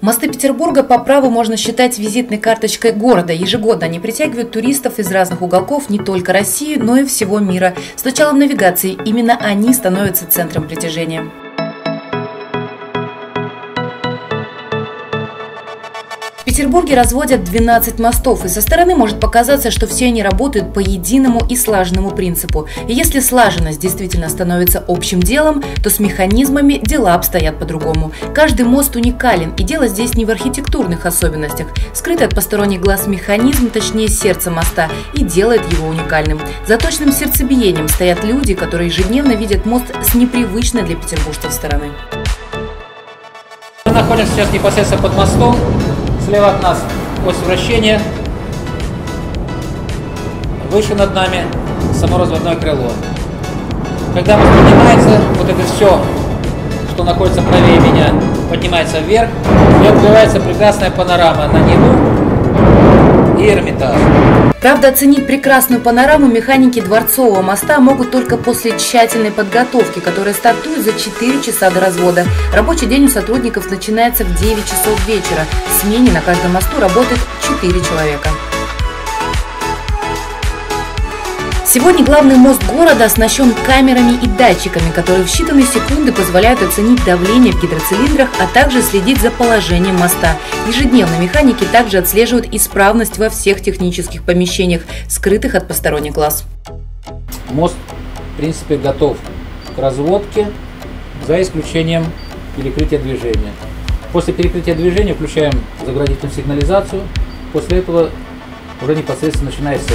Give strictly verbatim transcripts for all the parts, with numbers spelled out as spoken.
Мосты Петербурга по праву можно считать визитной карточкой города. Ежегодно они притягивают туристов из разных уголков не только России, но и всего мира. С началом навигации именно они становятся центром притяжения. В Петербурге разводят двенадцать мостов, и со стороны может показаться, что все они работают по единому и слаженному принципу. И если слаженность действительно становится общим делом, то с механизмами дела обстоят по-другому. Каждый мост уникален, и дело здесь не в архитектурных особенностях. Скрытый от посторонних глаз механизм, точнее сердце моста, и делает его уникальным. За точным сердцебиением стоят люди, которые ежедневно видят мост с непривычной для петербуржцев стороны. Мы находимся сейчас непосредственно под мостом. Слева от нас ось вращения, выше над нами само разводное крыло. Когда мост поднимается, вот это все, что находится правее меня, поднимается вверх, и открывается прекрасная панорама на небо и Эрмитаж. Правда, оценить прекрасную панораму механики Дворцового моста могут только после тщательной подготовки, которая стартует за четыре часа до развода. Рабочий день у сотрудников начинается в девять часов вечера. В смене на каждом мосту работает четыре человека. Сегодня главный мост города оснащен камерами и датчиками, которые в считанные секунды позволяют оценить давление в гидроцилиндрах, а также следить за положением моста. Ежедневно механики также отслеживают исправность во всех технических помещениях, скрытых от посторонних глаз. Мост, в принципе, готов к разводке, за исключением перекрытия движения. После перекрытия движения включаем заградительную сигнализацию, после этого уже непосредственно начинается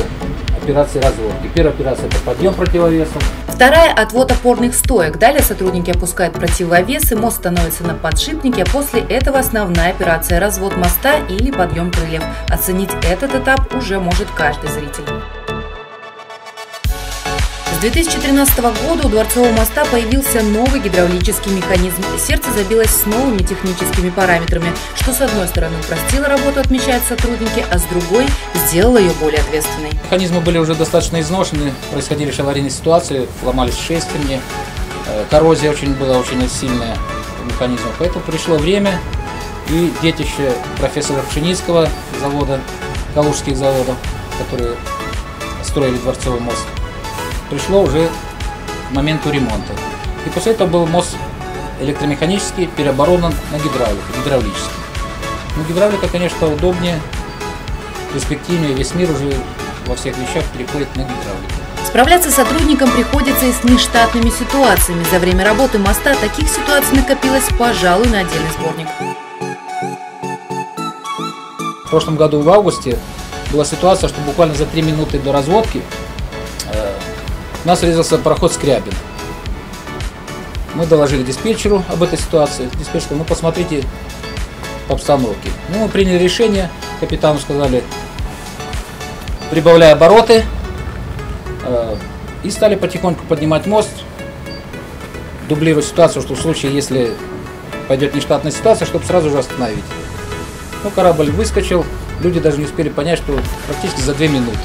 операции разводки. Первая операция – это подъем противовесом. Вторая – отвод опорных стоек. Далее сотрудники опускают противовесы, мост становится на подшипнике, а после этого основная операция – развод моста или подъем крыльев. Оценить этот этап уже может каждый зритель. С две тысячи тринадцатого года у Дворцового моста появился новый гидравлический механизм. Сердце забилось с новыми техническими параметрами, что с одной стороны упростило работу, отмечают сотрудники, а с другой сделало ее более ответственной. Механизмы были уже достаточно изношены, происходили аварийные ситуации, ломались шестерни, коррозия очень была очень сильная у механизма. Поэтому пришло время, и детище профессора Пшеницкого завода, калужских заводов, которые строили Дворцовый мост, пришло уже к моменту ремонта. И после этого был мост электромеханический переоборудован на гидравлику, гидравлический. Но гидравлика, конечно, удобнее, перспективнее, весь мир уже во всех вещах переходит на гидравлику. Справляться сотрудникам приходится и с нештатными ситуациями. За время работы моста таких ситуаций накопилось, пожалуй, на отдельный сборник. В прошлом году в августе была ситуация, что буквально за три минуты до разводки у нас врезался пароход Скрябин. Мы доложили диспетчеру об этой ситуации. Диспетчер сказал, ну посмотрите по обстановке. Ну, мы приняли решение, капитану сказали, прибавляя обороты, э, и стали потихоньку поднимать мост, дублировать ситуацию, что в случае, если пойдет нештатная ситуация, чтобы сразу же остановить. Ну, корабль выскочил, люди даже не успели понять, что практически за две минуты.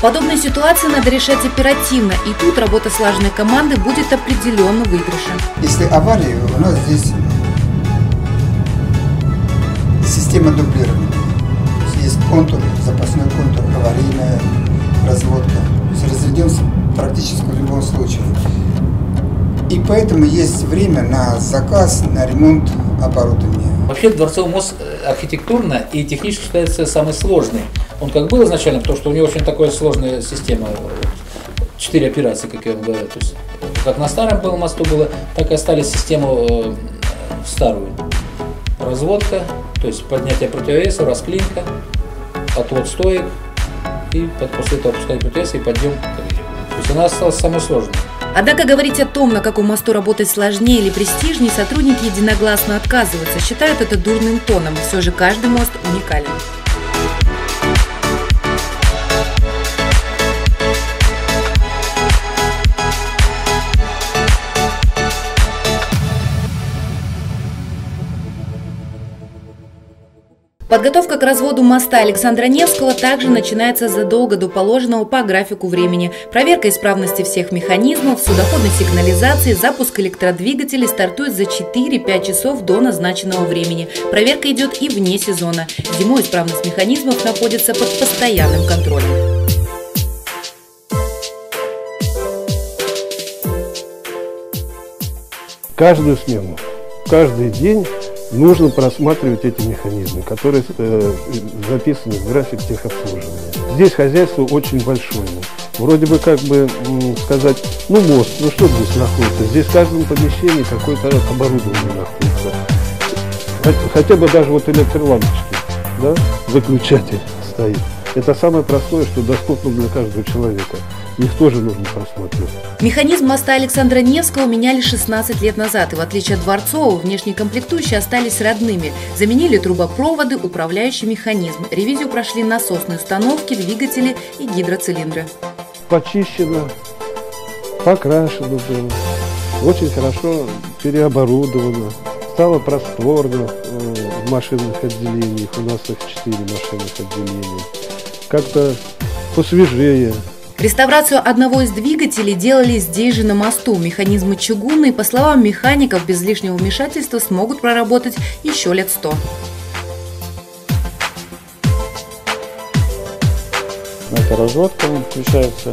Подобные ситуации надо решать оперативно, и тут работа слаженной команды будет определенно выигрышем. Если авария, у нас здесь система дублирования. Есть контур, запасной контур, аварийная разводка. То есть разойдемся практически в любом случае. И поэтому есть время на заказ, на ремонт оборудования. Вообще Дворцовый мост архитектурно и технически считается самый сложный. Он как был изначально, потому что у него очень такая сложная система, четыре операции, как я вам говорю. То есть, как на старом был мосту было, так и остались систему старую. Разводка, то есть поднятие противовеса, расклинка, отвод стоек, и после этого опускать противовес и подъем. То есть она осталась самой сложной. Однако говорить о том, на каком мосту работать сложнее или престижнее, сотрудники единогласно отказываются, считают это дурным тоном. Все же каждый мост уникален. Подготовка к разводу моста Александра Невского также начинается задолго до положенного по графику времени. Проверка исправности всех механизмов, судоходной сигнализации, запуск электродвигателей стартует за четыре-пять часов до назначенного времени. Проверка идет и вне сезона. Зимой исправность механизмов находится под постоянным контролем. Каждую смену, каждый день нужно просматривать эти механизмы, которые э, записаны в график техобслуживания. Здесь хозяйство очень большое. Вроде бы как бы сказать, ну мост, ну что здесь находится? Здесь в каждом помещении какое-то оборудование находится. Хотя бы даже вот электролампочки, да, выключатель стоит. Это самое простое, что доступно для каждого человека. Их тоже нужно просматривать. Механизм моста Александра Невского меняли шестнадцать лет назад. И в отличие от Дворцового, внешние комплектующие остались родными. Заменили трубопроводы, управляющий механизм. Ревизию прошли насосные установки, двигатели и гидроцилиндры. Почищено, покрашено было, очень хорошо переоборудовано. Стало просторно в машинных отделениях. У нас их четыре машинных отделения. Как-то посвежее. Реставрацию одного из двигателей делали здесь же на мосту. Механизмы чугунные, по словам механиков, без лишнего вмешательства смогут проработать еще лет сто. Это разводка, включается,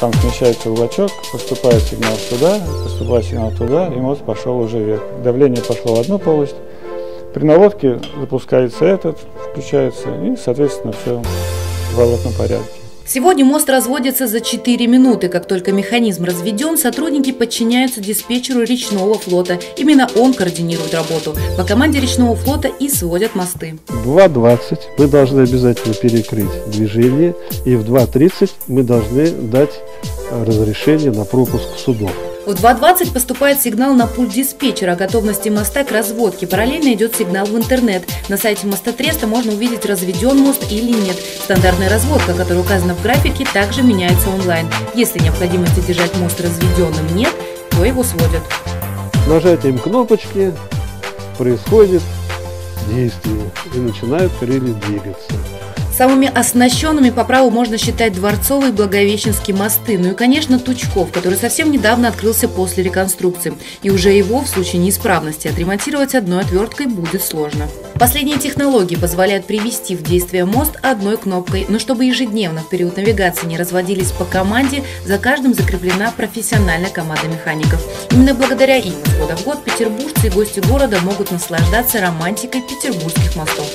там смещается уголочок, поступает сигнал сюда, поступает сигнал туда, и мост пошел уже вверх. Давление пошло в одну полость. При наводке запускается этот, включается, и, соответственно, все в обратном порядке. Сегодня мост разводится за четыре минуты. Как только механизм разведен, сотрудники подчиняются диспетчеру речного флота. Именно он координирует работу. По команде речного флота и сводят мосты. В два двадцать мы должны обязательно перекрыть движение. И в два тридцать мы должны дать разрешение на пропуск судов. В два двадцать поступает сигнал на пульт диспетчера о готовности моста к разводке. Параллельно идет сигнал в интернет. На сайте Мостотреста можно увидеть, разведен мост или нет. Стандартная разводка, которая указана в графике, также меняется онлайн. Если необходимости держать мост разведенным нет, то его сводят. Нажатием кнопочки происходит действие и начинают крылья двигаться. Самыми оснащенными по праву можно считать Дворцовый и Благовещенский мосты, ну и, конечно, Тучков, который совсем недавно открылся после реконструкции. И уже его, в случае неисправности, отремонтировать одной отверткой будет сложно. Последние технологии позволяют привести в действие мост одной кнопкой, но чтобы ежедневно в период навигации не разводились по команде, за каждым закреплена профессиональная команда механиков. Именно благодаря им из года в год петербуржцы и гости города могут наслаждаться романтикой петербургских мостов.